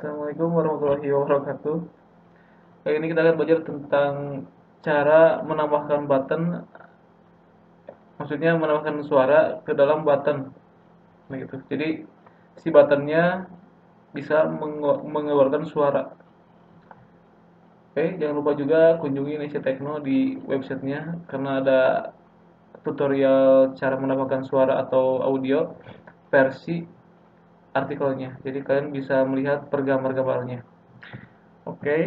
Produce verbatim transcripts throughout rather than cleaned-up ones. Assalamualaikum warahmatullahi wabarakatuh. Kali ini kita akan belajar tentang cara menambahkan button, maksudnya menambahkan suara ke dalam button. Nah, gitu. Jadi si buttonnya bisa mengeluarkan suara. Oke, jangan lupa juga kunjungi Neicy Tekno di websitenya karena ada tutorial cara menambahkan suara atau audio versi artikelnya, jadi kalian bisa melihat per gambar-gambarnya. Oke, okay.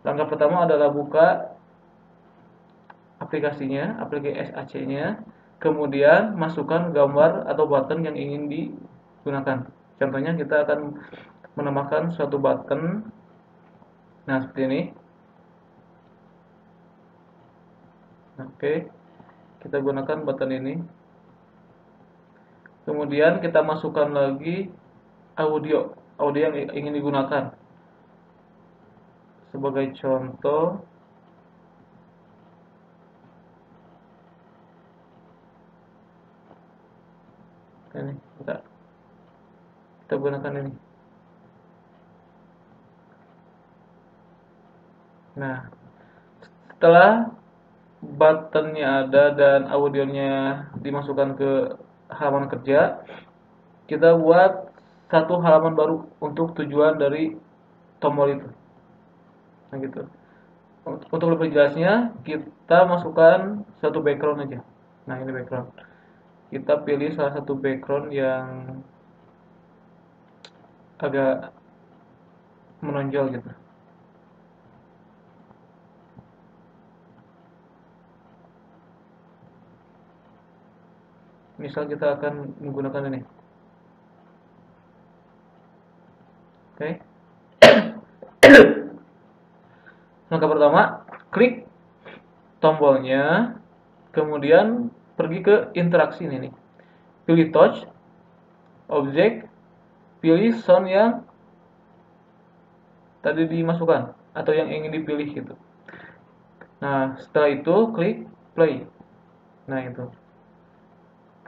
Langkah pertama adalah buka aplikasinya, aplikasi S A C-nya, kemudian masukkan gambar atau button yang ingin digunakan. Contohnya kita akan menambahkan suatu button, nah seperti ini. Oke, okay. Kita gunakan button ini. Kemudian kita masukkan lagi audio, audio yang ingin digunakan. Sebagai contoh, ini kita, kita gunakan ini. Nah, setelah buttonnya ada dan audionya dimasukkan ke halaman kerja, kita buat satu halaman baru untuk tujuan dari tombol itu. Nah gitu. Untuk lebih jelasnya, kita masukkan satu background aja. Nah, ini background. Kita pilih salah satu background yang agak menonjol gitu. Misal kita akan menggunakan ini. Oke. Okay. Langkah pertama, klik tombolnya, kemudian pergi ke interaksi ini nih. Pilih touch, object, pilih sound yang tadi dimasukkan atau yang ingin dipilih gitu. Nah, setelah itu klik play. Nah, itu.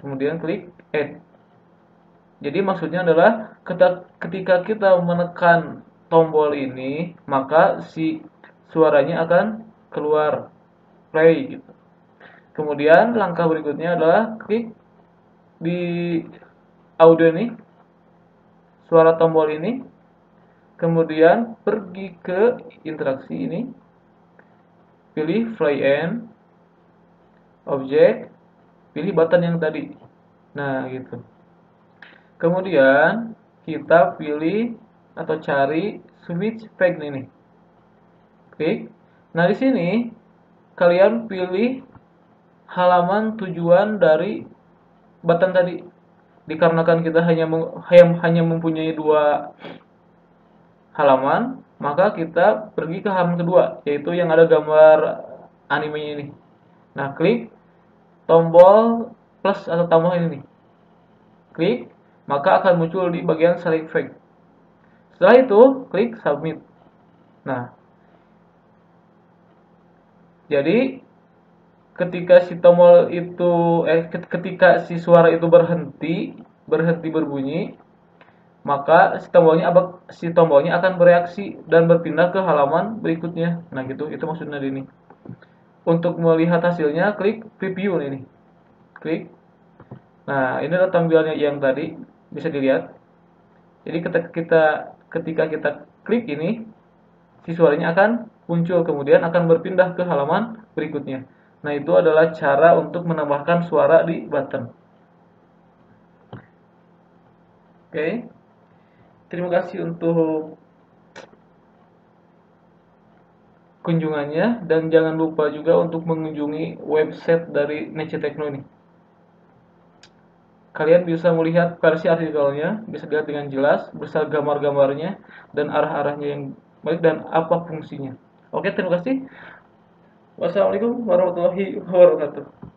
Kemudian klik add. Jadi maksudnya adalah ketika kita menekan tombol ini, maka si suaranya akan keluar, play gitu. Kemudian langkah berikutnya adalah klik di audio ini, suara tombol ini, kemudian pergi ke interaksi ini, pilih play and object, pilih button yang tadi. Nah gitu. Kemudian kita pilih atau cari switch back ini. Klik. Nah, di sini kalian pilih halaman tujuan dari button tadi. Dikarenakan kita hanya hanya mempunyai dua halaman, maka kita pergi ke halaman kedua, yaitu yang ada gambar animenya ini. Nah, klik tombol plus atau tambah ini nih. Klik, maka akan muncul di bagian select flag. Setelah itu, klik submit. Nah, jadi ketika si tombol itu, eh, ketika si suara itu berhenti, berhenti berbunyi, maka si tombolnya, si tombolnya akan bereaksi dan berpindah ke halaman berikutnya. Nah gitu, itu maksudnya di ini. Untuk melihat hasilnya, klik preview ini. Klik. Nah, ini adalah tampilannya yang tadi, bisa dilihat. Jadi ketika kita ketika kita klik ini, si suaranya akan muncul, kemudian akan berpindah ke halaman berikutnya. Nah, itu adalah cara untuk menambahkan suara di button. Oke. Okay. Terima kasih untuk kunjungannya, dan jangan lupa juga untuk mengunjungi website dari Neicy Tekno ini. Kalian bisa melihat versi artikelnya, bisa dilihat dengan jelas, besar gambar-gambarnya dan arah-arahnya yang baik dan apa fungsinya. Oke, terima kasih. Wassalamualaikum warahmatullahi wabarakatuh.